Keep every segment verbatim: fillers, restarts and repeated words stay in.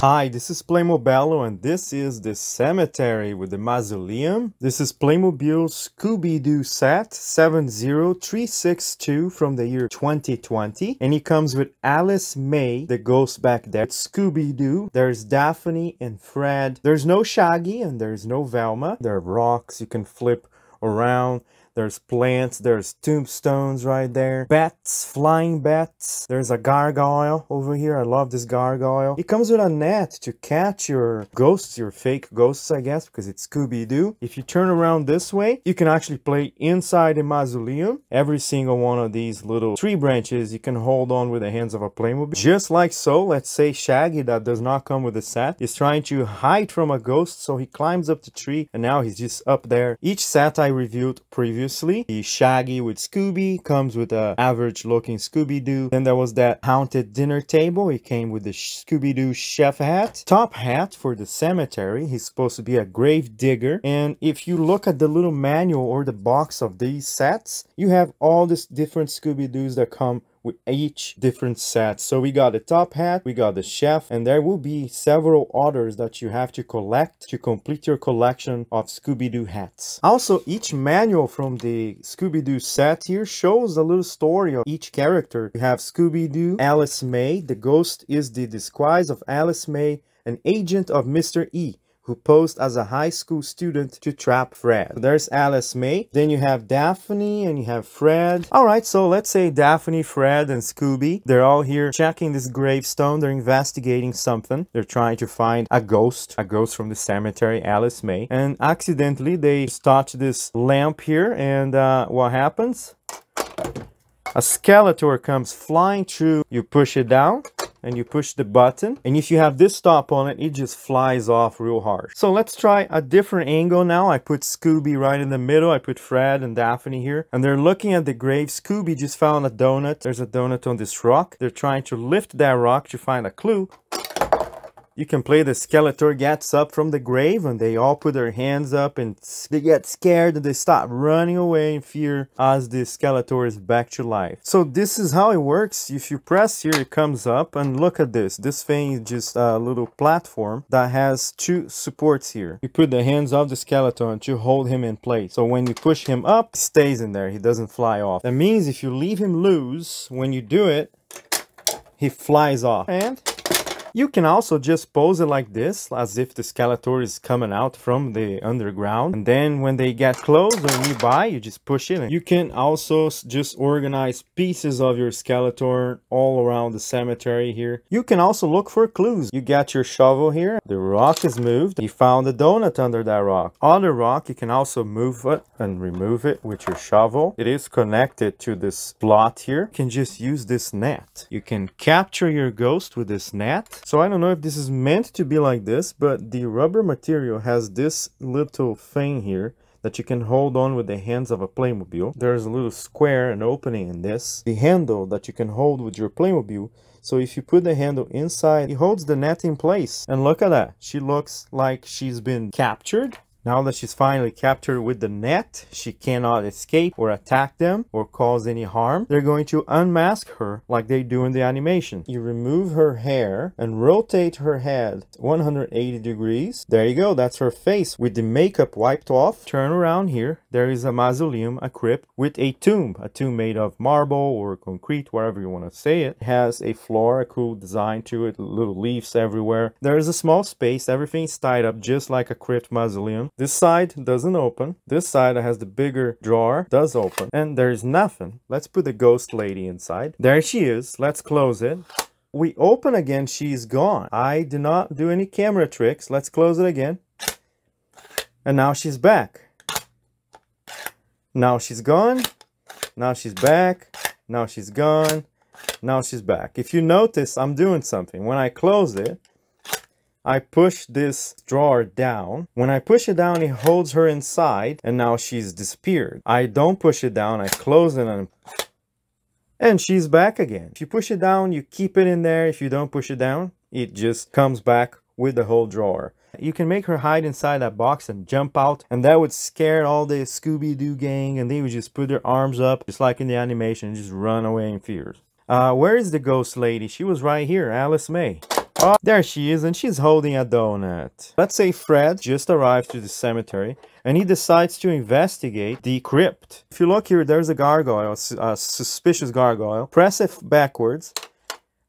Hi, this is Playmobil, and this is the cemetery with the mausoleum. This is Playmobil Scooby-Doo set seven zero three six two from the year twenty twenty, and it comes with Alice May, the ghost back there. It's Scooby-Doo. There's Daphne and Fred. There's no Shaggy and there's no Velma. There are rocks you can flip around. There's plants, there's tombstones right there, bats, flying bats. There's a gargoyle over here. I love this gargoyle. It comes with a net to catch your ghosts, your fake ghosts, I guess, because it's Scooby-Doo. If you turn around this way, you can actually play inside the mausoleum. Every single one of these little tree branches you can hold on with the hands of a Playmobil. Just like so, let's say Shaggy, that does not come with the set, is trying to hide from a ghost, so he climbs up the tree, and now he's just up there. Each set I reviewed previously. The Shaggy with Scooby comes with an average looking Scooby-Doo. Then there was that haunted dinner table. It came with the Scooby-Doo chef hat. Top hat for the cemetery. He's supposed to be a grave digger. And if you look at the little manual or the box of these sets, you have all these different Scooby-Doos that come with each different set. So we got the top hat, we got the chef, and there will be several others that you have to collect to complete your collection of Scooby-Doo hats. Also, each manual from the Scooby-Doo set here shows a little story of each character. You have Scooby-Doo, Alice May. The ghost is the disguise of Alice May, an agent of Mister E, who posed as a high school student to trap Fred. So there's Alice May. Then you have Daphne and you have Fred. Alright, so let's say Daphne, Fred, and Scooby, they're all here checking this gravestone. They're investigating something. They're trying to find a ghost. A ghost from the cemetery, Alice May. And accidentally, they touch this lamp here. And uh, what happens? A Skeletor comes flying through. You push it down. And you push the button, and if you have this top on it, it just flies off real hard. So let's try a different angle now. I put Scooby right in the middle. I put Fred and Daphne here, and they're looking at the grave. Scooby just found a donut. There's a donut on this rock. They're trying to lift that rock to find a clue. You can play the Skeletor gets up from the grave, and they all put their hands up and they get scared and they start running away in fear as the Skeletor is back to life. So this is how it works. If you press here, it comes up, and look at this. This thing is just a little platform that has two supports here. You put the hands of the Skeletor to hold him in place. So when you push him up, he stays in there. He doesn't fly off. That means if you leave him loose, when you do it, he flies off. And you can also just pose it like this, as if the Skeletor is coming out from the underground. And then when they get close or nearby, you just push it in. You can also just organize pieces of your Skeletor all around the cemetery here. You can also look for clues. You got your shovel here. The rock is moved. You found a donut under that rock. On the rock, you can also move it and remove it with your shovel. It is connected to this plot here. You can just use this net. You can capture your ghost with this net. So I don't know if this is meant to be like this, but the rubber material has this little thing here that you can hold on with the hands of a Playmobil. There's a little square and opening in this. The handle that you can hold with your Playmobil. So if you put the handle inside, it holds the net in place. And look at that. She looks like she's been captured. Now that she's finally captured with the net, she cannot escape or attack them or cause any harm. They're going to unmask her like they do in the animation. You remove her hair and rotate her head one hundred eighty degrees. There you go, that's her face with the makeup wiped off. Turn around here, there is a mausoleum, a crypt with a tomb. A tomb made of marble or concrete, whatever you want to say it. It has a floor, a cool design to it, little leaves everywhere. There is a small space, everything's tied up just like a crypt mausoleum. This side doesn't open. This side that has the bigger drawer does open. And there's nothing. Let's put the ghost lady inside. There she is. Let's close it. We open again. She's gone. I do not do any camera tricks. Let's close it again. And now she's back. Now she's gone. Now she's back. Now she's gone. Now she's back. If you notice, I'm doing something. When I close it, I push this drawer down. When I push it down, it holds her inside, and now she's disappeared. I don't push it down, I close it, and, and she's back again. If you push it down, you keep it in there. If you don't push it down, it just comes back with the whole drawer. You can make her hide inside that box and jump out, and that would scare all the Scooby-Doo gang, and they would just put their arms up, just like in the animation, and just run away in fear. Uh, where is the ghost lady? She was right here, Alice May. Oh, there she is, and she's holding a donut. Let's say Fred just arrived to the cemetery, and he decides to investigate the crypt. If you look here, there's a gargoyle, a suspicious gargoyle. Press it backwards,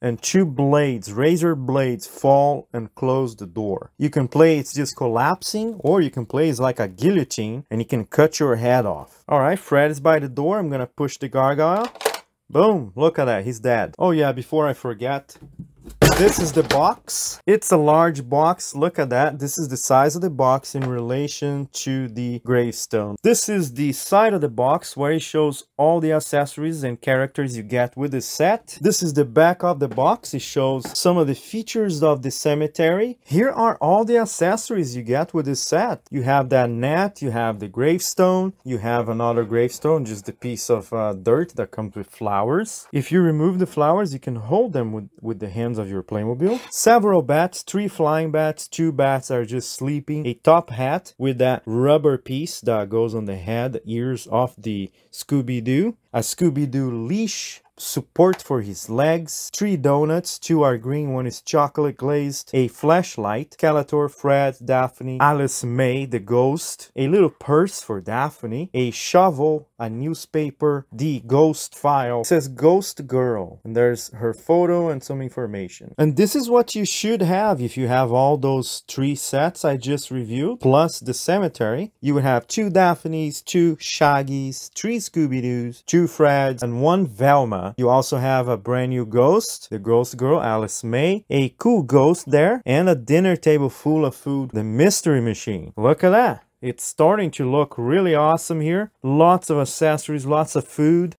and two blades, razor blades, fall and close the door. You can play it's just collapsing, or you can play it's like a guillotine, and you can cut your head off. Alright, Fred is by the door. I'm gonna push the gargoyle. Boom! Look at that, he's dead. Oh yeah, before I forget, this is the box. It's a large box, look at that. This is the size of the box in relation to the gravestone. This is the side of the box where it shows all the accessories and characters you get with the set. This is the back of the box. It shows some of the features of the cemetery. Here are all the accessories you get with the set. You have that net, you have the gravestone, you have another gravestone, just a piece of uh, dirt that comes with flowers. If you remove the flowers, you can hold them with, with the hands of your Playmobil. Several bats, three flying bats, two bats are just sleeping, a top hat with that rubber piece that goes on the head, ears of the Scooby-Doo, a Scooby-Doo leash, support for his legs, three donuts, two are green, one is chocolate glazed, a flashlight, Skeletor, Fred, Daphne, Alice May, the ghost, a little purse for Daphne, a shovel, a newspaper, the ghost file. It says ghost girl, and there's her photo and some information. And this is what you should have if you have all those three sets I just reviewed, plus the cemetery. You would have two Daphnes, two Shaggies, three Scooby-Doos, two Freds, and one Velma. You also have a brand new ghost, the ghost girl, Alice May, a cool ghost there, and a dinner table full of food, the Mystery Machine. Look at that. It's starting to look really awesome here. Lots of accessories, lots of food.